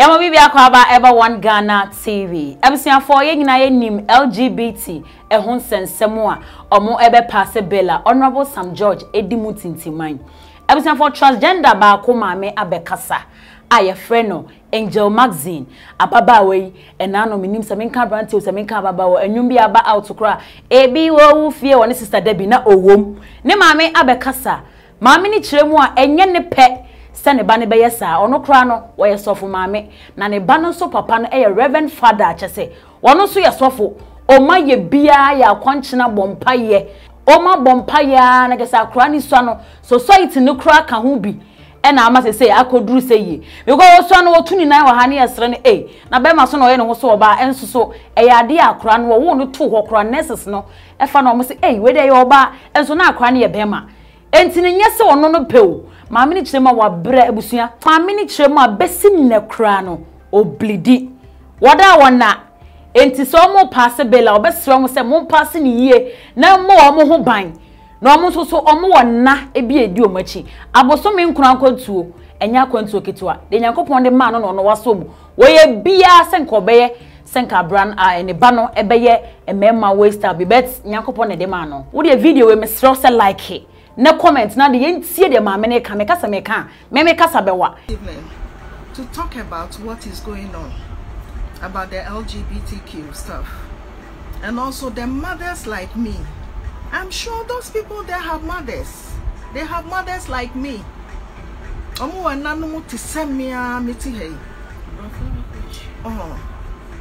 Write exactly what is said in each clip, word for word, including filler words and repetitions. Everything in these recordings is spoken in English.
Yama bibi akwaba eba One Ghana T V. Ebisiya for ye nyina ye nim L G B T ehun sensemua omo ebe passe bela Honorable Sam George edimu tintiman. Ebisiya for transgender ba ko mame abekasa. Aye freno Angel Maxine ababa we enano minim se menka branti se menka ababa wo enwum bi aba out kra ebi wo wufie wo ne sister Debbie na owom. Ne mame abekasa. Mame ni kiremu a enye ne pe Sene ba ne beye saa, ono kura no, wa ye sofu mame. Na ne ba no so papa no, eye Reverend Father achese. Wano so ye sofu, oma ye biya ya kwanchina bompa ye. Oma bompa ya, na kese akura ni swano. So so iti nukura kahubi. Ena ama se se, ako dru se ye. Miko oswano wotuni na wa hani ya sreni, eh. Na bema sono ye no woso oba, enso so, eye adi ya akura no, wono tu wakura neses no. Efa no omose, eh, wede ye oba, enso na akura ni ye bema. Entini nyese wonono peo. Mamini chema wa bre ebusuya. Mamini chema besi nekrano. Oblidi. Wada wana. Enti so mo pase bela. Obesi wamo se mo pase ni ye. Na mo wamo hubain. Na wamo so so omo wana. Ebi edi omechi. Aboso me nkuna kwentuo. Enya kwentuo kituwa. Denya kuponde mano na ono wasomu. Weye biya senko beye. Senka bran a ene bano. Ebeye emema waster. Bibet nyakuponde de mano. Ude video we mesrose like he. No comments now. The end see the man make a make us make a make us bewa. To talk about what is going on about the L G B T Q stuff, and also the mothers like me. I'm sure those people they have mothers. They have mothers like me. Oh,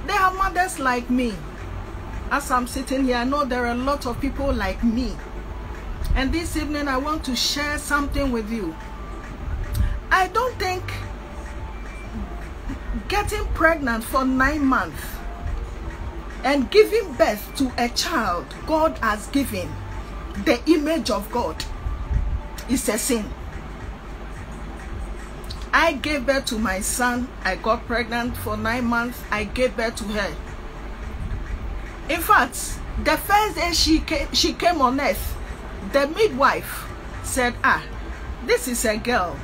they have mothers like me. As I'm sitting here, I know there are a lot of people like me. And this evening I want to share something with you. I don't think getting pregnant for nine months and giving birth to a child God has given the image of God is a sin. I gave birth to my son. I got pregnant for nine months. I gave birth to her. In fact, the first day she came, she came on earth, the midwife said, ah, this is a girl.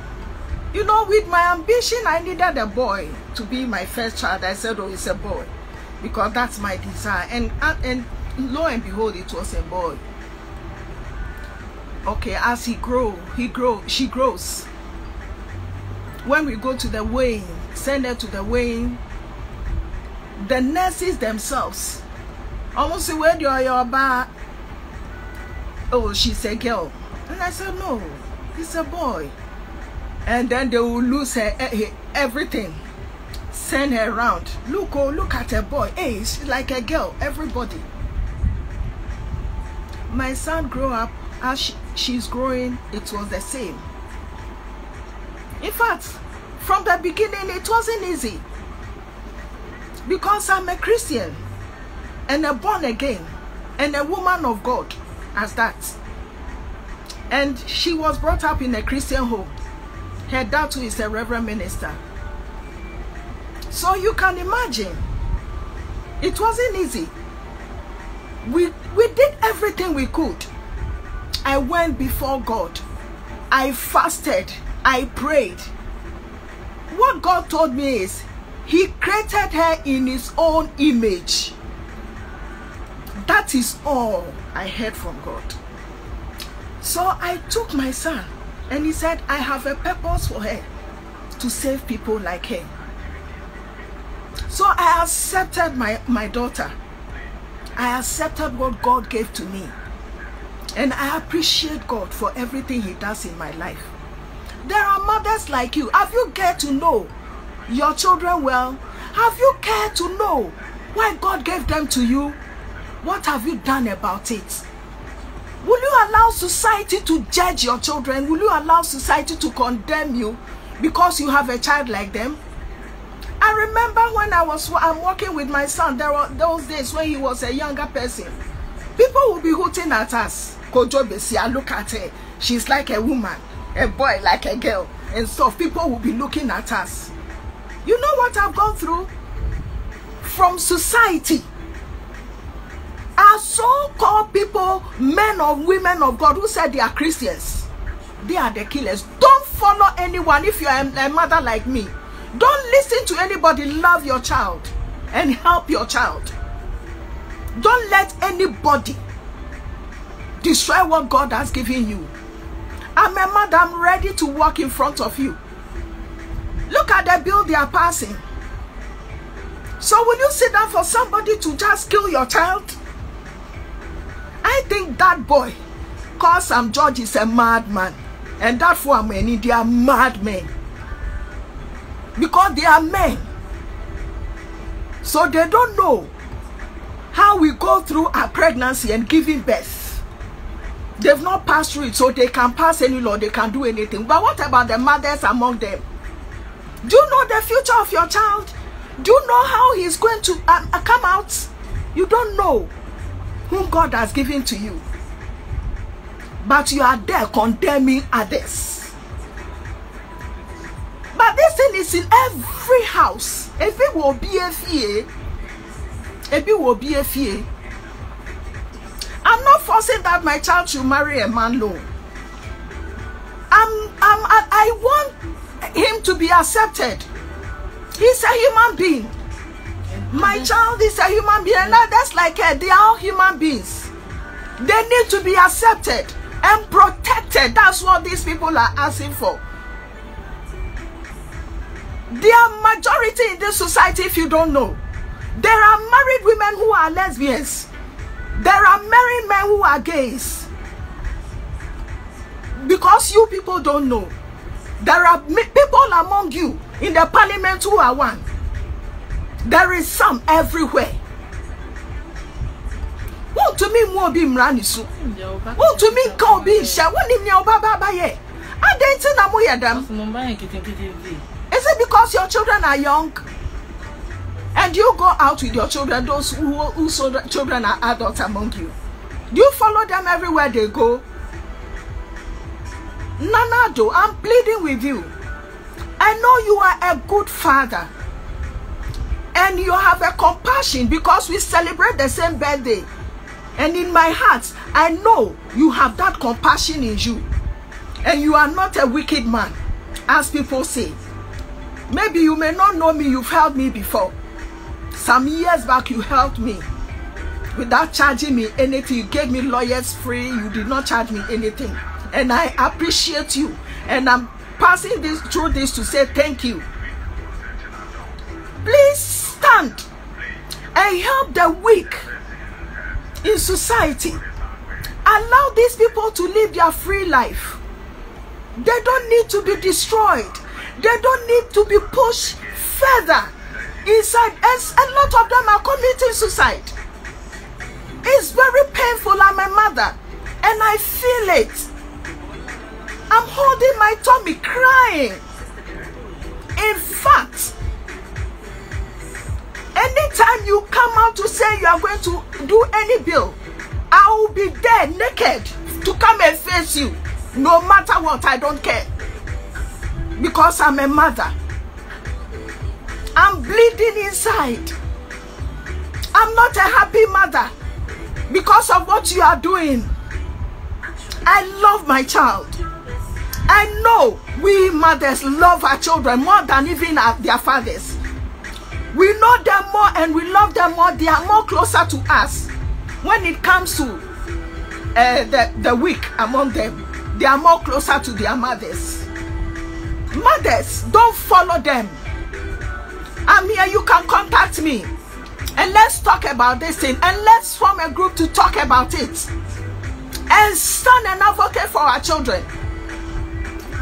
You know, with my ambition, I needed a boy to be my first child. I said, oh, it's a boy, because that's my desire. And, and lo and behold, it was a boy. Okay, as he grow, he grow, she grows. When we go to the weighing, send her to the weighing, the nurses themselves, almost where you are your bar, oh, she's a girl. And I said, no, it's a boy. And then they will lose her, her everything. Send her around. Look, oh, look at her boy. Hey, she's like a girl, everybody. My son grew up. As she, she's growing, it was the same. In fact, from the beginning, it wasn't easy. Because I'm a Christian. And a born again. And a woman of God. As that, and she was brought up in a Christian home. Her dad too is a reverend minister, so you can imagine it wasn't easy. We we did everything we could. I went before God, I fasted, I prayed. What God told me is he created her in his own image. That is all I heard from God. So I took my son, and he said, I have a purpose for her, to save people like her. So I accepted my, my daughter. I accepted what God gave to me. And I appreciate God for everything he does in my life. There are mothers like you. Have you cared to know your children well? Have you cared to know why God gave them to you? What have you done about it? Will you allow society to judge your children? Will you allow society to condemn you because you have a child like them? I remember when I was I'm working with my son, there were those days when he was a younger person. People will be hooting at us. Kojo Besia, look at her. She's like a woman, a boy like a girl. And so people will be looking at us. You know what I've gone through? From society. Our so-called people, men or women of God who said they are Christians, they are the killers. Don't follow anyone if you are a mother like me. Don't listen to anybody. Love your child and help your child. Don't let anybody destroy what God has given you. I'm a mother, I'm ready to walk in front of you. Look at the bill they are passing. So will you sit down for somebody to just kill your child? I think that boy, cause Sam George, is a madman. And that for many, they are madmen. Because they are men. So they don't know how we go through our pregnancy and giving birth. They've not passed through it, so they can pass any law, they can do anything. But what about the mothers among them? Do you know the future of your child? Do you know how he's going to um, come out? You don't know whom God has given to you. But you are there condemning others. But this thing is in every house. If it will be a fear, if it will be a fear. I'm not forcing that my child should marry a man, no. I'm, I'm, I want him to be accepted. He's a human being. My child is a human being. And that's like uh, they are all human beings. They need to be accepted and protected. That's what these people are asking for. They are majority in this society, if you don't know. There are married women who are lesbians. There are married men who are gays. Because you people don't know. There are people among you in the parliament who are one. There is some everywhere. What to me more be mranisu? What to me call be sha? What in your baba baye? I didn't say na mo yadam. Is it because your children are young? And you go out with your children, those who whose children are adults among you. Do you follow them everywhere they go? Nanado, I'm pleading with you. I know you are a good father. And you have a compassion because we celebrate the same birthday. And in my heart, I know you have that compassion in you. And you are not a wicked man, as people say. Maybe you may not know me, you've helped me before. Some years back, you helped me without charging me anything. You gave me lawyers free. You did not charge me anything. And I appreciate you. And I'm passing this through this to say thank you. Please stand and help the weak in society. Allow these people to live their free life. They don't need to be destroyed. They don't need to be pushed further inside, as a lot of them are committing suicide. It's very painful. I'm a mother and I feel it. I'm holding my tummy crying. In fact, anytime you come out to say you are going to do any bill, I will be there naked to come and face you. No matter what, I don't care. Because I'm a mother. I'm bleeding inside. I'm not a happy mother because of what you are doing. I love my child. I know we mothers love our children more than even our, their fathers. We know them more and we love them more. They are more closer to us. When it comes to uh, the, the weak among them, they are more closer to their mothers. Mothers, don't follow them. I'm here, you can contact me and let's talk about this thing and let's form a group to talk about it and stand and advocate for our children.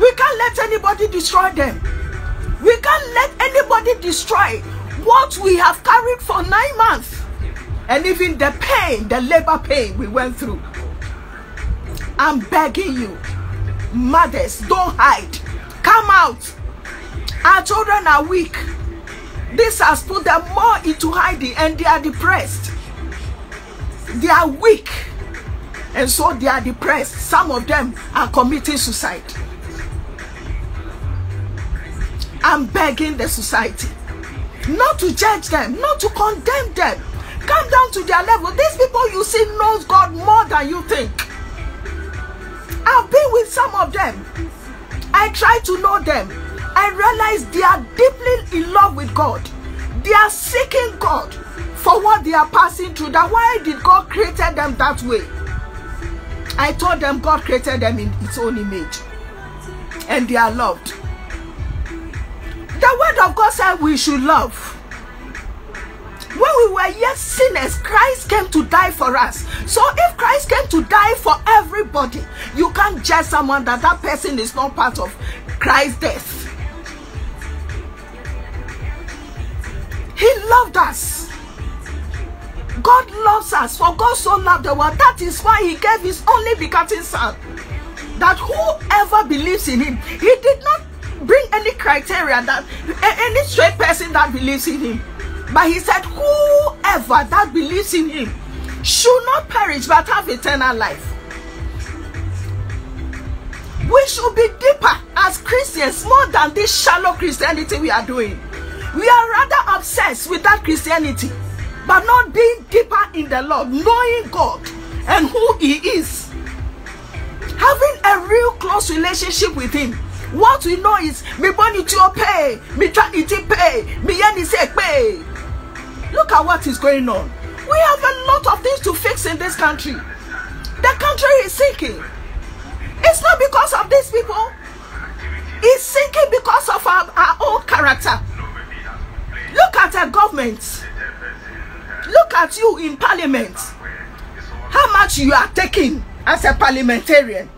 We can't let anybody destroy them. We can't let anybody destroy what we have carried for nine months and even the pain, the labor pain we went through. I'm begging you, mothers, don't hide. Come out. Our children are weak. This has put them more into hiding and they are depressed. They are weak. And so they are depressed. Some of them are committing suicide. I'm begging the society not to judge them, not to condemn them. Come down to their level. These people you see knows God more than you think. I've been with some of them. I try to know them. I I realize they are deeply in love with God. They are seeking God for what they are passing through. That why did God create them that way? I told them God created them in its own image, and they are loved. The word of God said we should love. When we were yet sinners, Christ came to die for us. So if Christ came to die for everybody, you can't judge someone that that person is not part of Christ's death. He loved us. God loves us. For God so loved the world. That is why he gave his only begotten son. That whoever believes in him, he did not bring any criteria, that any straight person that believes in him. But he said, whoever that believes in him should not perish but have eternal life. We should be deeper as Christians, more than this shallow Christianity we are doing. We are rather obsessed with that Christianity, but not being deeper in the Lord, knowing God and who he is. Having a real close relationship with him. What we know is, me born it your pay, me try it pay, me yani say pay. Look at what is going on. We have a lot of things to fix in this country. The country is sinking. It's not because of these people. It's sinking because of our, our own character. Look at our government. Look at you in parliament. How much you are taking as a parliamentarian.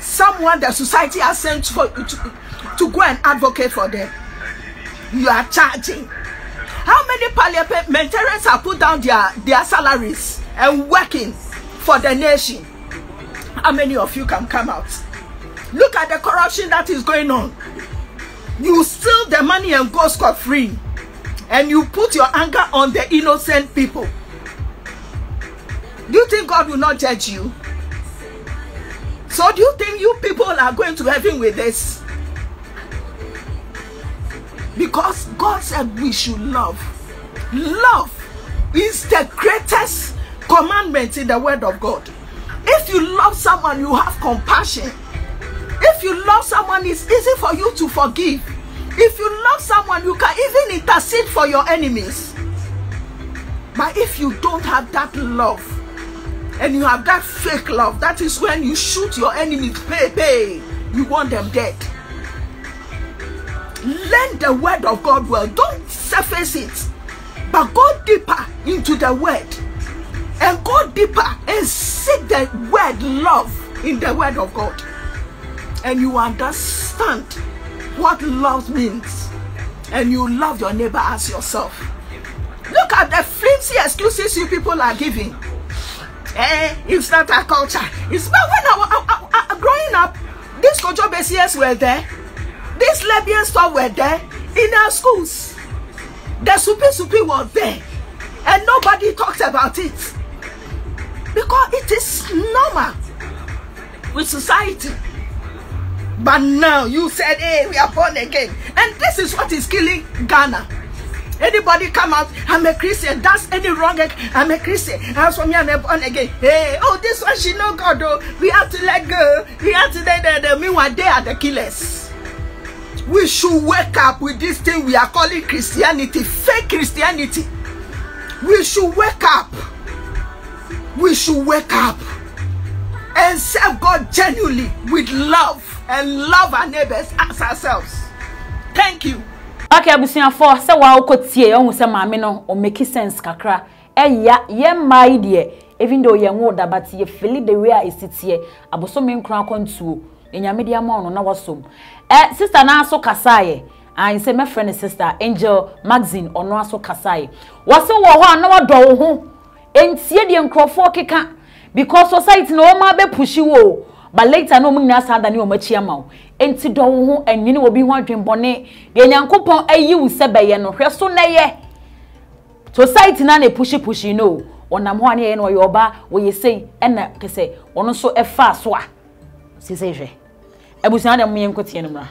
Someone the society has sent for, to, to go and advocate for them. You are charging. How many parliamentarians have put down their, their salaries and working for the nation? How many of you can come out? Look at the corruption that is going on. You steal the money and go scot-free. And you put your anger on the innocent people. Do you think God will not judge you? So do you think you people are going to heaven with this? Because God said we should love. Love is the greatest commandment in the word of God. If you love someone, you have compassion. If you love someone, it's easy for you to forgive. If you love someone, you can even intercede for your enemies. But if you don't have that love, and you have that fake love, that is when you shoot your enemies, pay, pay, you want them dead. Learn the word of God well. Don't surface it, but go deeper into the word. And go deeper and seek the word love in the word of God. And you understand what love means, and you love your neighbor as yourself. Look at the flimsy excuses you people are giving. Eh, it's not our culture. It's but when I was growing up, these Kojo Besiers were there, these Libyan stores were there in our schools. The Supi Supi was there, and nobody talked about it because it is normal with society. But now you said, hey, we are born again. And this is what is killing Ghana. Anybody come out, I'm a Christian. That's any wrong. I'm a Christian. As for me, I'm born again. Hey, oh, this one, she know God, though. We have to let go. We have to let them. The, meanwhile, they are the killers. We should wake up with this thing we are calling Christianity, fake Christianity. We should wake up. We should wake up and serve God genuinely with love. And love our neighbors as ourselves. Thank you. Okay, abusian for se wa okotie ehun se maame no o make sense kakra. E ya ye mai de even though ye nwo da but ye feel the way I sit here. Aboso me nkran kontuo. Enyame de ama ono na wasom. Eh sister na aso kasaye. An se me friend sister Angel Maxine ono aso kasaye. Waso wo ho na wado wo ho. Entie de nkrofo keka because society no ma be pushi wo. But later no muna sada ni omachi amao enti do ho enwini obi ho adwenbone de nyankopon ayi wu sebeye no hweso na ye society na ne pushi pushi no onam ho ane ye no ye oba wo ye sei ena kese ono so e fa so a sise hwe ebusian da mye nkotie no mra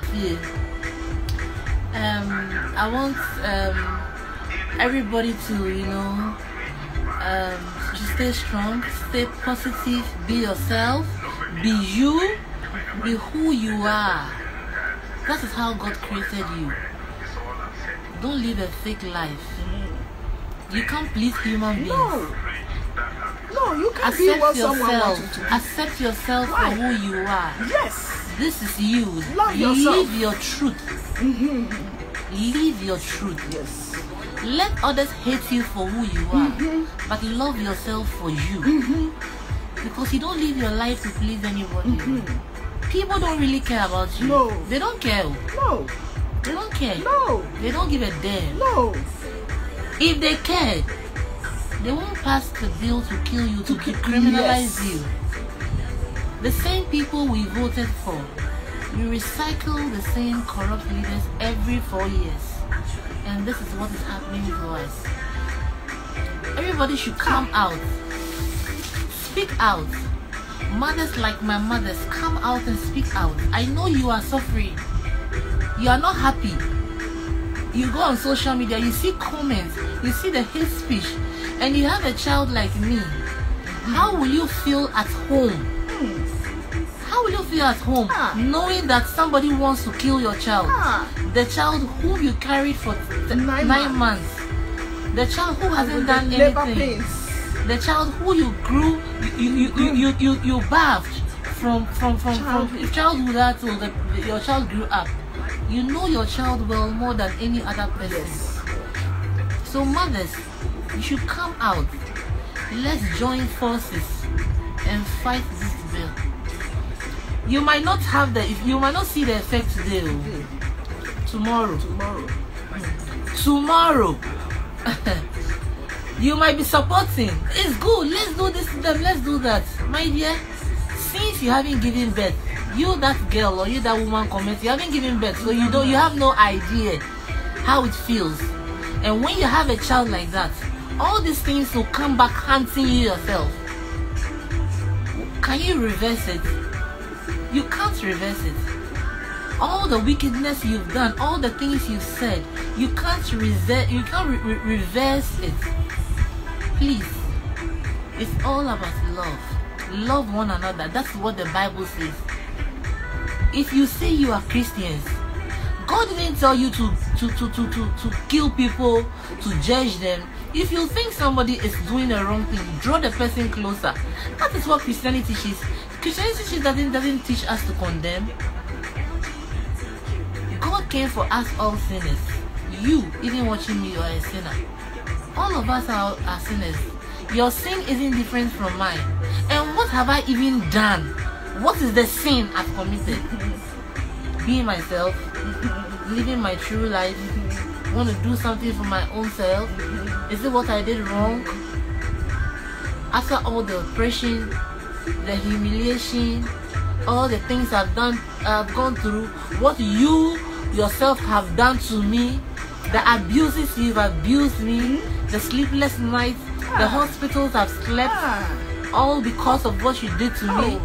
um I want um everybody to you know um just stay strong, stay positive, be yourself. Be you, be who you are. That is how God created you. Don't live a fake life. You can't please human beings. No, no you can accept be what yourself, someone wants you to be. Accept yourself right. for who you are. Yes. This is you. Love yourself. Live your truth. Mm-hmm. Live your truth. Yes. Let others hate you for who you are, mm-hmm. but love yourself for you. Mm-hmm. Because you don't live your life to please anybody. Mm-hmm. People don't really care about you. No. They don't care. No. They don't care. No. They don't give a damn. No. If they cared, they won't pass the bill to kill you, to, to criminalize yes. you. The same people we voted for, we recycle the same corrupt leaders every four years. And this is what is happening to us. Everybody should come out. Speak out. Mothers like my mothers, come out and speak out. I know you are suffering. You are not happy. You go on social media, you see comments, you see the hate speech, and you have a child like me. How will you feel at home? How will you feel at home ah. knowing that somebody wants to kill your child? Ah. The child who you carried for nine, nine months. months. The child who hasn't done anything. The child who you grew, you you you you, you, you, you bathed from from from, from, from childhood until the, your child grew up. You know your child well more than any other person. Yes. So mothers, you should come out. Let's join forces and fight this bill. You might not have the, you might not see the effect today. Tomorrow. Tomorrow. Tomorrow. You might be supporting. It's good. Let's do this to them. Let's do that. My dear, since you haven't given birth, you that girl or you that woman comments, you haven't given birth, so you don't, you have no idea how it feels. And when you have a child like that, all these things will come back haunting you yourself. Can you reverse it? You can't reverse it. All the wickedness you've done, all the things you've said, you can't reverse. You can't re re reverse it. Please, it's all about love. Love one another. That's what the Bible says. If you say you are Christians, God didn't tell you to to to to to, to kill people, to judge them. If you think somebody is doing a wrong thing, draw the person closer. That is what Christianity is. Christianity doesn't, doesn't teach us to condemn. God came for us all sinners. You, even watching me, you are a sinner. All of us are, are sinners. Your sin isn't different from mine. And what have I even done? What is the sin I've committed? Being myself, living my true life, want to do something for my own self. Is it what I did wrong? After all the oppression, the humiliation, all the things I've done, I've gone through, what you yourself have done to me, the abuses you've abused me, the sleepless nights, the hospitals I've slept, all because of what you did to me.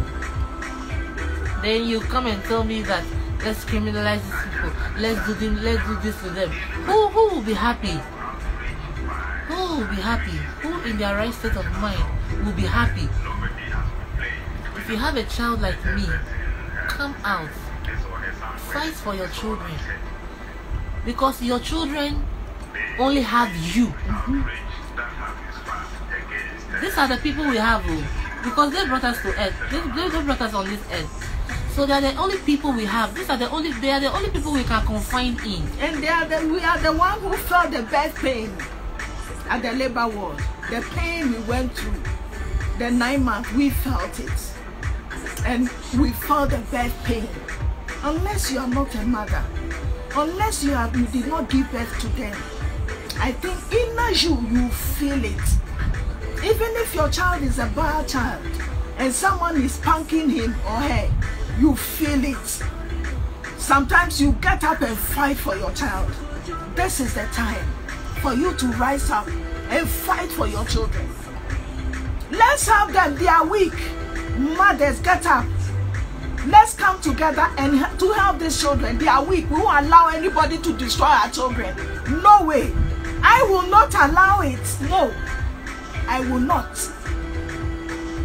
Then you come and tell me that let's criminalize these people, let's do them, let's do this to them. Who who will be happy? Who will be happy? Who in their right state of mind will be happy? If you have a child like me, come out. Fight for your children. Because your children only have you. Mm-hmm. These are the people we have. Because they brought us to earth. They, they brought us on this earth. So they are the only people we have. These are the only they are the only people we can confine in. And they are the, we are the one who felt the best pain at the labor ward. The pain we went through. The nine months we felt it. And we felt the bad pain. Unless you are not a mother, unless you, have, you did not give birth to them, I think inner you, you feel it. Even if your child is a bad child and someone is punking him or her, you feel it. Sometimes you get up and fight for your child. This is the time for you to rise up and fight for your children. Let's help them. They are weak. Mothers, get up. Let's come together and to help these children. They are weak. We won't allow anybody to destroy our children. No way. I will not allow it. No. I will not.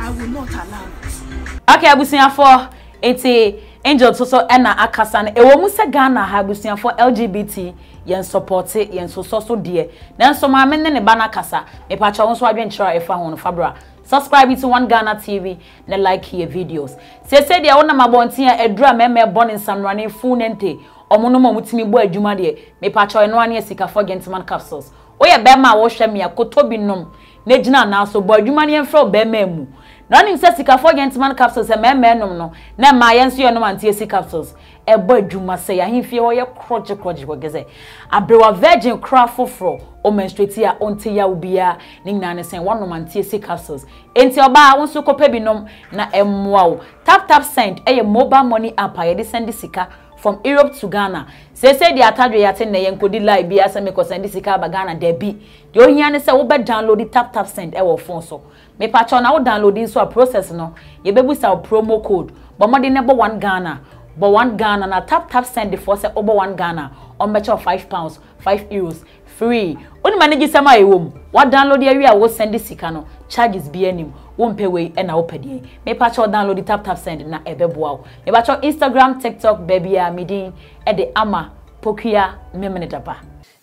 I will not allow it. Okay, Abusiafo, it's a Angel soso ena akasa na ewo mu se Ghana ha busian for L G B T yen support yen soso so de na nso ma me ne ne ba na akasa me pa chawo nso adwenchira efa ho no fabra. Subscribe to One Ghana T V and like your videos. Se se de wona mabontia edura me me born in Samrane fu nente omuno mo mutimi bo adwuma de me pa chawo no ane sika for gentleman capsules. Oye be ma wo hwe me akoto binom ne gina na so bo adwuma ne mfro be ma mu. Running says sika for gentleman capsules and men men no, na my answer no man T S C capsules. A bird you must say, I hear your crotch crotch wagaze. A brewer virgin craft for fro, or menstruate here until ya will be a nignan and one no man T S C capsules. Ain't your bar wants to copy binum na em wow. Tap tap send a mobile money app. I send the sika from Europe to Ghana. Say say the atadre yatin na yenkodi live be as a make us send the sika ba Ghana there be. The only one is a wobe download the tap tap send a will phone so. Me patcho na wo downloading so a process no. Ye bebu sa o promo code. But mo de nebo one Ghana. But one Ghana na tap tap send the force over one Ghana. On better five pounds, five euros, free. Oni manage sama e wom. What download the area wo send the sika no. Charges be enim. Won't pay way and I'll pay the me patch or download the tap tap send na ebe wow. Me patch or Instagram, TikTok, baby ya midin at the ama pokia memenetapa.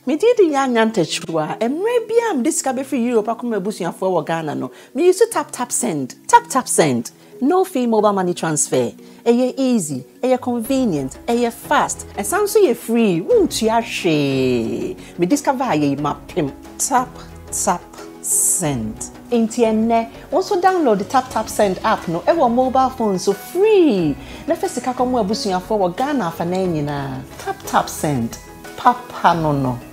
Me did the young antechua and maybe I'm discovered for Europe. I come busian for Ghana no. Me used to tap tap send, tap tap send. No fee mobile money transfer. Aye easy, aye convenient, aye fast, and sounds so free. Won't you she? Me discover aye map him tap tap send. Intienne also download the tap tap send app no ewa mobile phone so free na fesika komo abusuafo wo Ghana afananyina tap tap send papa no no